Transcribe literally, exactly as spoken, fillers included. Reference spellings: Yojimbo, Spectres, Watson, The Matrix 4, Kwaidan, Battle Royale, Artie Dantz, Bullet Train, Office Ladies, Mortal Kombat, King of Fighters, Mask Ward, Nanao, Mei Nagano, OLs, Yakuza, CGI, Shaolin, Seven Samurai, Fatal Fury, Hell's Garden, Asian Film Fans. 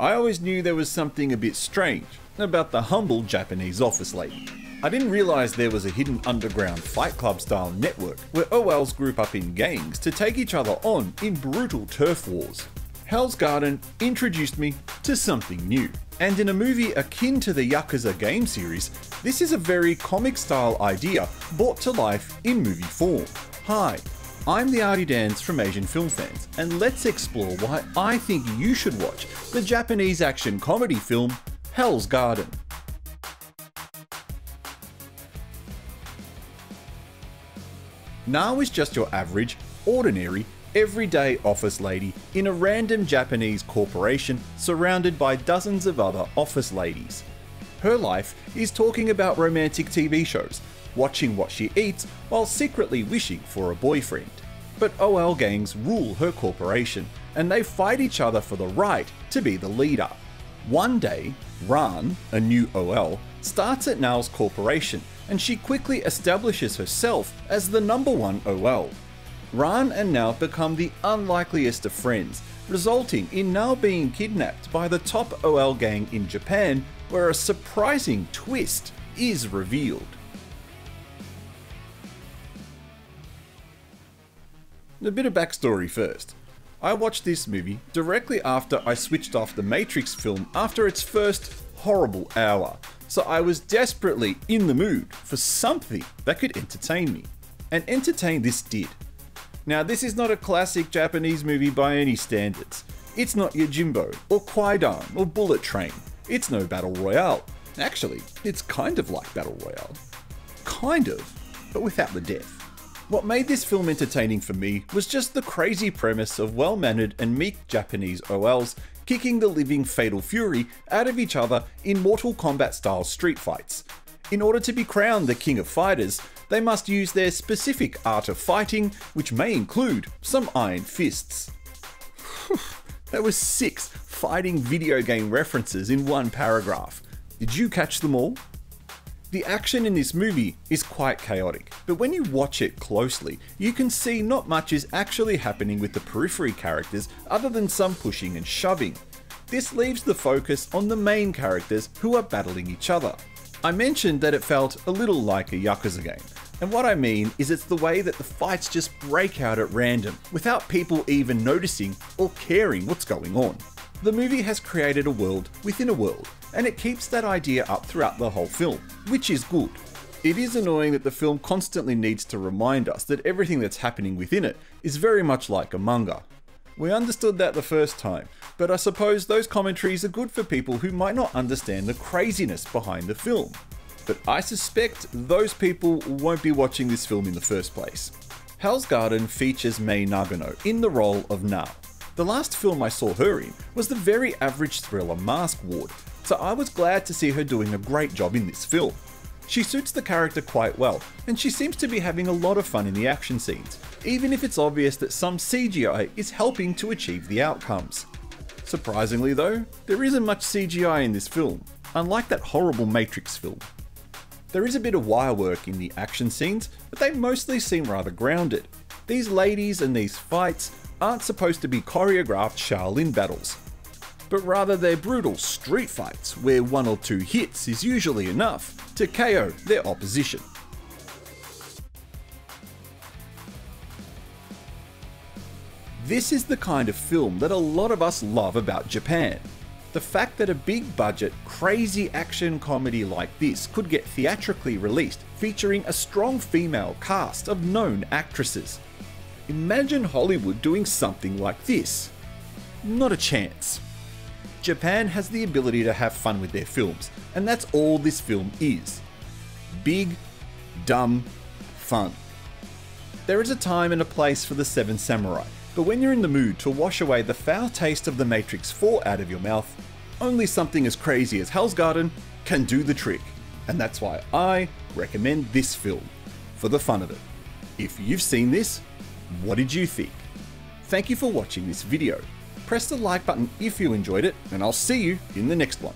I always knew there was something a bit strange about the humble Japanese office lady. I didn't realise there was a hidden underground fight club style network where O Ls group up in gangs to take each other on in brutal turf wars. Hell's Garden introduced me to something new, and in a movie akin to the Yakuza game series, this is a very comic style idea brought to life in movie form. Hi, I'm the Artie Dantz from Asian Film Fans, and let's explore why I think you should watch the Japanese action comedy film Hell's Garden. Nao is just your average, ordinary, everyday office lady in a random Japanese corporation surrounded by dozens of other office ladies. Her life is talking about romantic T V shows, watching what she eats while secretly wishing for a boyfriend. But O L gangs rule her corporation, and they fight each other for the right to be the leader. One day, Ran, a new O L, starts at Nao's corporation, and she quickly establishes herself as the number one O L. Ran and Nao become the unlikeliest of friends, resulting in Nao being kidnapped by the top O L gang in Japan, where a surprising twist is revealed. A bit of backstory first. I watched this movie directly after I switched off the Matrix film after its first horrible hour, so I was desperately in the mood for something that could entertain me. And entertain this did. Now, this is not a classic Japanese movie by any standards. It's not Yojimbo, or Kwaidan, or Bullet Train. It's no Battle Royale. Actually, it's kind of like Battle Royale. Kind of, but without the death. What made this film entertaining for me was just the crazy premise of well-mannered and meek Japanese O Ls kicking the living Fatal Fury out of each other in Mortal Kombat style street fights. In order to be crowned the King of Fighters, they must use their specific art of fighting, which may include some iron fists. That was six fighting video game references in one paragraph. Did you catch them all? The action in this movie is quite chaotic, but when you watch it closely, you can see not much is actually happening with the periphery characters other than some pushing and shoving. This leaves the focus on the main characters who are battling each other. I mentioned that it felt a little like a Yakuza game, and what I mean is it's the way that the fights just break out at random, without people even noticing or caring what's going on. The movie has created a world within a world, and it keeps that idea up throughout the whole film, which is good. It is annoying that the film constantly needs to remind us that everything that's happening within it is very much like a manga. We understood that the first time, but I suppose those commentaries are good for people who might not understand the craziness behind the film. But I suspect those people won't be watching this film in the first place. Hell's Garden features Mei Nagano in the role of Nao. The last film I saw her in was the very average thriller Mask Ward, so I was glad to see her doing a great job in this film. She suits the character quite well, and she seems to be having a lot of fun in the action scenes, even if it's obvious that some C G I is helping to achieve the outcomes. Surprisingly though, there isn't much C G I in this film, unlike that horrible Matrix film. There is a bit of wire work in the action scenes, but they mostly seem rather grounded. These ladies and these fights aren't supposed to be choreographed Shaolin battles, but rather they're brutal street fights where one or two hits is usually enough to K O their opposition. This is the kind of film that a lot of us love about Japan. The fact that a big budget, crazy action comedy like this could get theatrically released featuring a strong female cast of known actresses. Imagine Hollywood doing something like this. Not a chance. Japan has the ability to have fun with their films, and that's all this film is. Big, dumb, fun. There is a time and a place for the Seven Samurai, but when you're in the mood to wash away the foul taste of the Matrix four out of your mouth, only something as crazy as Hell's Garden can do the trick. And that's why I recommend this film, for the fun of it. If you've seen this, what did you think? Thank you for watching this video. Press the like button if you enjoyed it, and I'll see you in the next one.